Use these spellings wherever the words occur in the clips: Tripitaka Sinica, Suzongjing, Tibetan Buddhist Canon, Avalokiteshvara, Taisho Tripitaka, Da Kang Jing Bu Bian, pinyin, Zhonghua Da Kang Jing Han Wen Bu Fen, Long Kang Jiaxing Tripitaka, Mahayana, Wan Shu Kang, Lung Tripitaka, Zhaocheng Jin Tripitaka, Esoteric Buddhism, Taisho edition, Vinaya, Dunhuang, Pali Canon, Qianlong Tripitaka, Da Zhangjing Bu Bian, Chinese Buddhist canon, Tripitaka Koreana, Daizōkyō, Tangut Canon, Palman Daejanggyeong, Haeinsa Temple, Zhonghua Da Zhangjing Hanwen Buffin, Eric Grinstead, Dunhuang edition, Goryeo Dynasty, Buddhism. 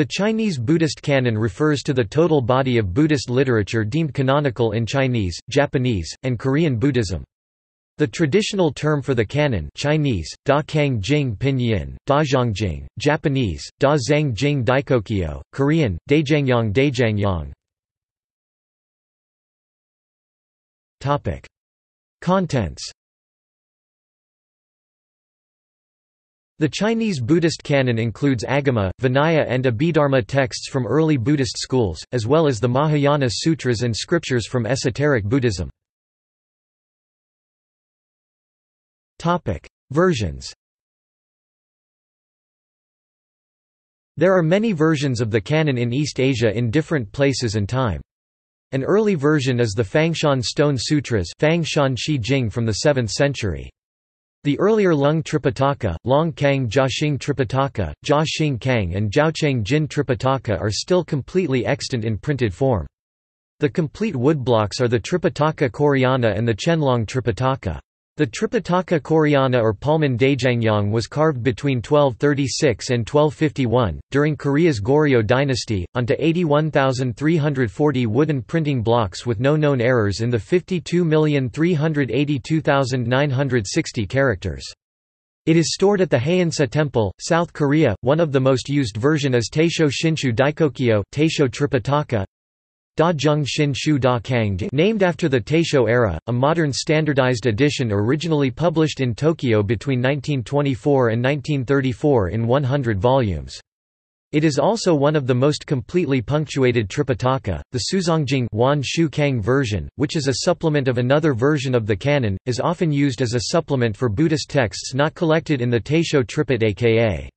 The Chinese Buddhist canon refers to the total body of Buddhist literature deemed canonical in Chinese, Japanese, and Korean Buddhism. The traditional term for the canon Chinese, Da Kang Jing Pinyin, Da Zhangjing, Japanese, Da Zhangjing Daizōkyō, Korean, Daejanggyeong Daizhangyong. Contents. The Chinese Buddhist canon includes Agama, Vinaya and Abhidharma texts from early Buddhist schools, as well as the Mahayana sutras and scriptures from Esoteric Buddhism. Versions. There are many versions of the canon in East Asia in different places and time. An early version is the Fangshan Stone Sutras from the 7th century. The earlier Lung Tripitaka, Long Kang Jiaxing Tripitaka, Jiaxing Kang and Zhaocheng Jin Tripitaka are still completely extant in printed form. The complete woodblocks are the Tripitaka Koreana and the Qianlong Tripitaka. The Tripitaka Koreana or Palman Daejanggyeong was carved between 1236 and 1251, during Korea's Goryeo Dynasty, onto 81,340 wooden printing blocks with no known errors in the 52,382,960 characters. It is stored at the Haeinsa Temple, South Korea. One of the most used version is Taisho Shinshū Daizōkyō, Taisho Tripitaka, Da Zhangjing Da Kang Jing, named after the Taisho era, a modern standardized edition originally published in Tokyo between 1924 and 1934 in 100 volumes. It is also one of the most completely punctuated Tripitaka. The Suzongjing Wan Shu Kang version, which is a supplement of another version of the canon, is often used as a supplement for Buddhist texts not collected in the Taisho Tripitaka.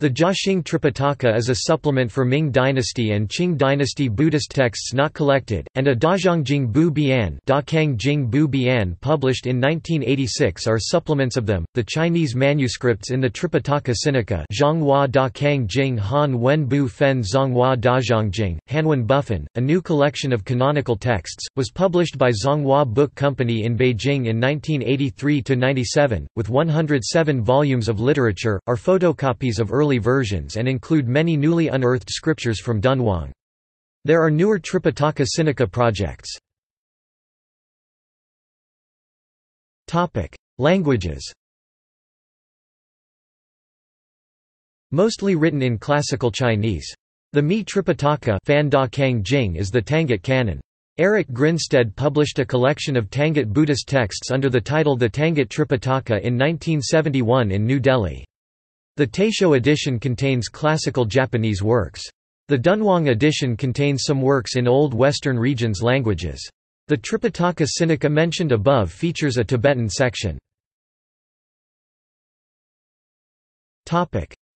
The Jiaxing Tripitaka is a supplement for Ming Dynasty and Qing Dynasty Buddhist texts not collected, and a Da Zhangjing Bu Bian, Da Kang Jing Bu Bian, published in 1986 are supplements of them. The Chinese manuscripts in the Tripitaka Sinica, Zhonghua Da Kang Jing Han Wen Bu Fen, Zhonghua Da Zhangjing Hanwen Buffin, a new collection of canonical texts, was published by Zhonghua Book Company in Beijing in 1983–97, with 107 volumes of literature, are photocopies of early versions and include many newly unearthed scriptures from Dunhuang. There are newer Tripitaka Sinica projects. Languages. Mostly written in classical Chinese. The Mi Tripitaka is the Tangut canon. Eric Grinstead published a collection of Tangut Buddhist texts under the title The Tangut Tripitaka in 1971 in New Delhi. The Taisho edition contains classical Japanese works. The Dunhuang edition contains some works in Old Western regions languages. The Tripitaka Sinica mentioned above features a Tibetan section.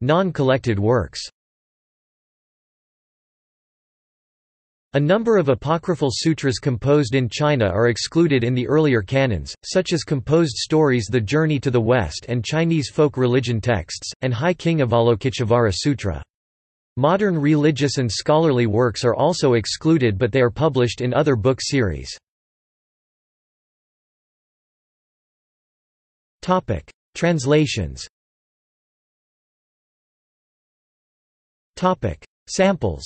Non-collected works. A number of apocryphal sutras composed in China are excluded in the earlier canons, such as composed stories The Journey to the West and Chinese folk religion texts, and High King of Avalokiteshvara Sutra. Modern religious and scholarly works are also excluded, but they are published in other book series. Translations. Samples.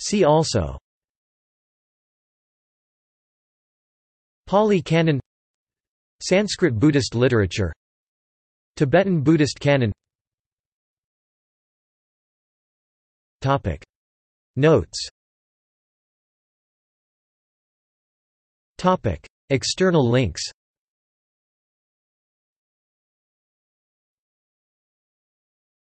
See also: Pali canon, Sanskrit Buddhist literature, Tibetan Buddhist canon. Notes. External links.